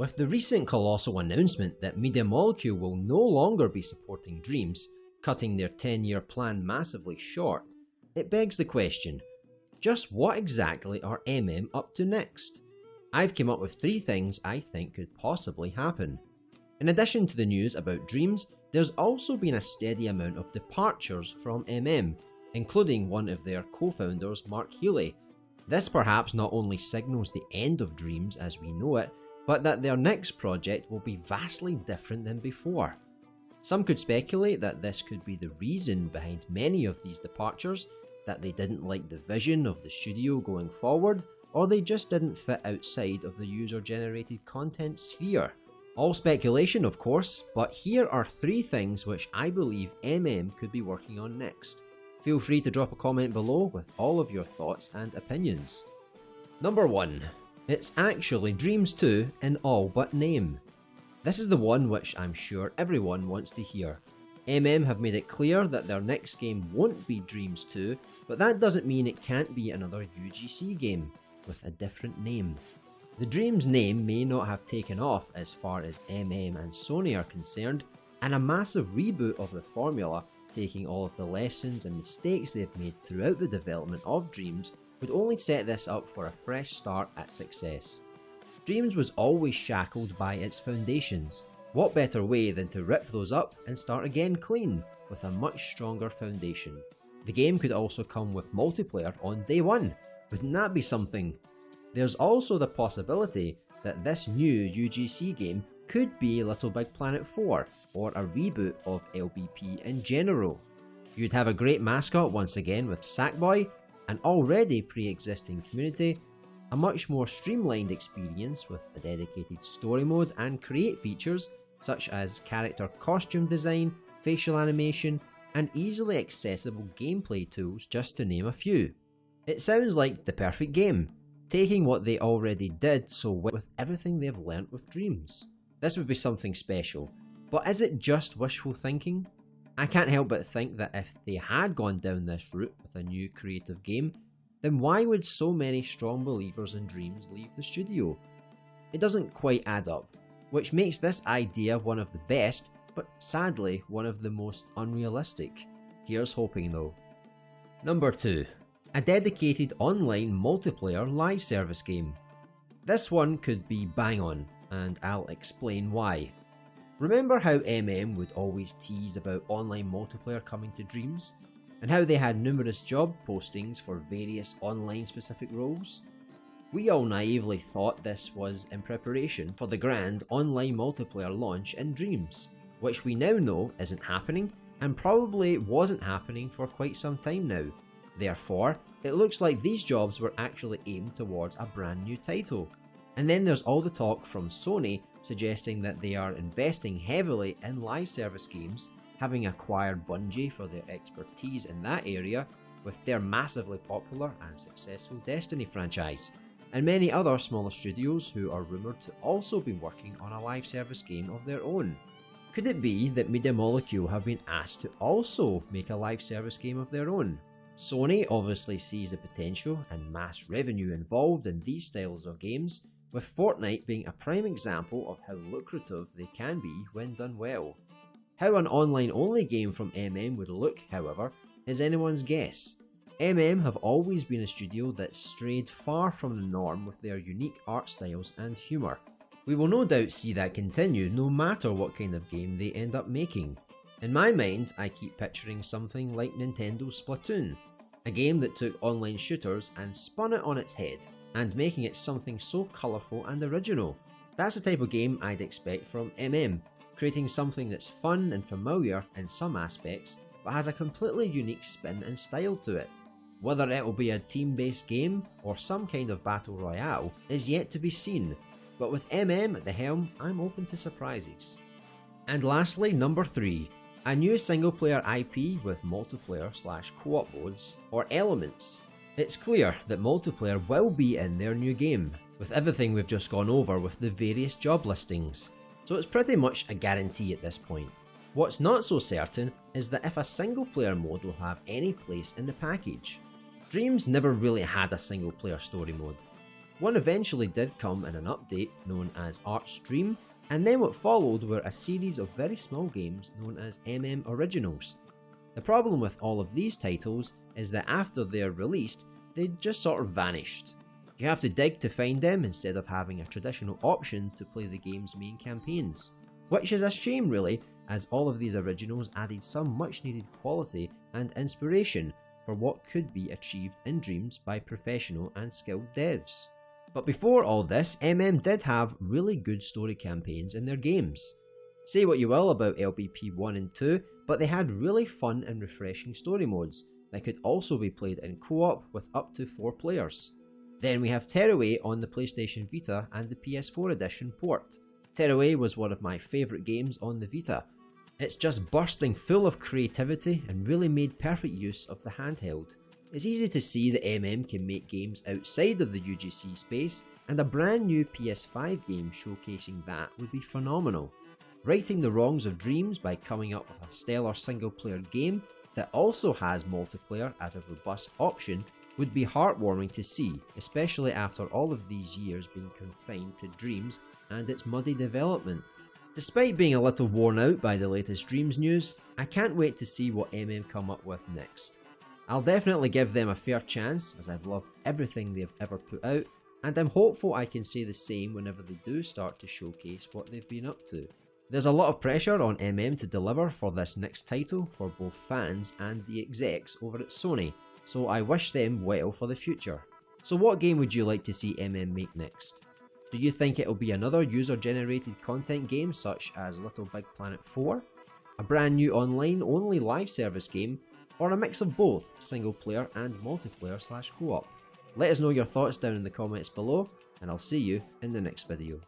With the recent colossal announcement that Media Molecule will no longer be supporting Dreams, cutting their 10-year plan massively short, it begs the question, just what exactly are MM up to next? I've come up with three things I think could possibly happen. In addition to the news about Dreams, there's also been a steady amount of departures from MM, including one of their co-founders, Mark Healy. This perhaps not only signals the end of Dreams as we know it, but that their next project will be vastly different than before. Some could speculate that this could be the reason behind many of these departures, that they didn't like the vision of the studio going forward, or they just didn't fit outside of the user-generated content sphere. All speculation, of course, but here are three things which I believe MM could be working on next. Feel free to drop a comment below with all of your thoughts and opinions. Number 1. It's actually Dreams 2 in all but name. This is the one which I'm sure everyone wants to hear. MM have made it clear that their next game won't be Dreams 2, but that doesn't mean it can't be another UGC game, with a different name. The Dreams name may not have taken off as far as MM and Sony are concerned, and a massive reboot of the formula, taking all of the lessons and mistakes they've made throughout the development of Dreams, would only set this up for a fresh start at success. Dreams was always shackled by its foundations. What better way than to rip those up and start again clean, with a much stronger foundation? The game could also come with multiplayer on day one. Wouldn't that be something? There's also the possibility that this new UGC game could be LittleBigPlanet 4, or a reboot of LBP in general. You'd have a great mascot once again with Sackboy, an already pre-existing community, a much more streamlined experience with a dedicated story mode and create features such as character costume design, facial animation, and easily accessible gameplay tools, just to name a few. It sounds like the perfect game, taking what they already did so well with everything they've learnt with Dreams. This would be something special, but is it just wishful thinking? I can't help but think that if they had gone down this route with a new creative game, then why would so many strong believers in Dreams leave the studio? It doesn't quite add up, which makes this idea one of the best, but sadly one of the most unrealistic. Here's hoping though. Number 2. A dedicated online multiplayer live service game. This one could be bang on, and I'll explain why. Remember how MM would always tease about online multiplayer coming to Dreams, and how they had numerous job postings for various online specific roles? We all naively thought this was in preparation for the grand online multiplayer launch in Dreams, which we now know isn't happening, and probably wasn't happening for quite some time now. Therefore, it looks like these jobs were actually aimed towards a brand new title. And then there's all the talk from Sony suggesting that they are investing heavily in live service games, having acquired Bungie for their expertise in that area with their massively popular and successful Destiny franchise, and many other smaller studios who are rumoured to also be working on a live service game of their own. Could it be that Media Molecule have been asked to also make a live service game of their own? Sony obviously sees the potential and mass revenue involved in these styles of games, with Fortnite being a prime example of how lucrative they can be when done well. How an online-only game from MM would look, however, is anyone's guess. MM have always been a studio that strayed far from the norm with their unique art styles and humour. We will no doubt see that continue no matter what kind of game they end up making. In my mind, I keep picturing something like Nintendo's Splatoon, a game that took online shooters and spun it on its head, and making it something so colourful and original. That's the type of game I'd expect from MM, creating something that's fun and familiar in some aspects, but has a completely unique spin and style to it. Whether it will be a team-based game or some kind of battle royale is yet to be seen, but with MM at the helm, I'm open to surprises. And lastly, number 3, a new single-player IP with multiplayer/co-op modes or elements. It's clear that multiplayer will be in their new game, with everything we've just gone over with the various job listings. So it's pretty much a guarantee at this point. What's not so certain is that if a single player mode will have any place in the package. Dreams never really had a single player story mode. One eventually did come in an update known as Art Stream, and then what followed were a series of very small games known as MM Originals. The problem with all of these titles is that after they're released, they just sort of vanished. You have to dig to find them instead of having a traditional option to play the game's main campaigns. Which is a shame really, as all of these originals added some much needed quality and inspiration for what could be achieved in Dreams by professional and skilled devs. But before all this, MM did have really good story campaigns in their games. Say what you will about LBP 1 and 2, but they had really fun and refreshing story modes that could also be played in co-op with up to 4 players. Then we have Tearaway on the PlayStation Vita and the PS4 edition port. Tearaway was one of my favourite games on the Vita. It's just bursting full of creativity and really made perfect use of the handheld. It's easy to see that MM can make games outside of the UGC space, and a brand new PS5 game showcasing that would be phenomenal. Righting the wrongs of Dreams by coming up with a stellar single player game that also has multiplayer as a robust option would be heartwarming to see, especially after all of these years being confined to Dreams and its muddy development. Despite being a little worn out by the latest Dreams news, I can't wait to see what MM come up with next. I'll definitely give them a fair chance, as I've loved everything they've ever put out, and I'm hopeful I can say the same whenever they do start to showcase what they've been up to. There's a lot of pressure on MM to deliver for this next title for both fans and the execs over at Sony, so I wish them well for the future. So what game would you like to see MM make next? Do you think it'll be another user-generated content game such as LittleBigPlanet 4? A brand new online-only live service game? Or a mix of both single-player and multiplayer/co-op? Let us know your thoughts down in the comments below, and I'll see you in the next video.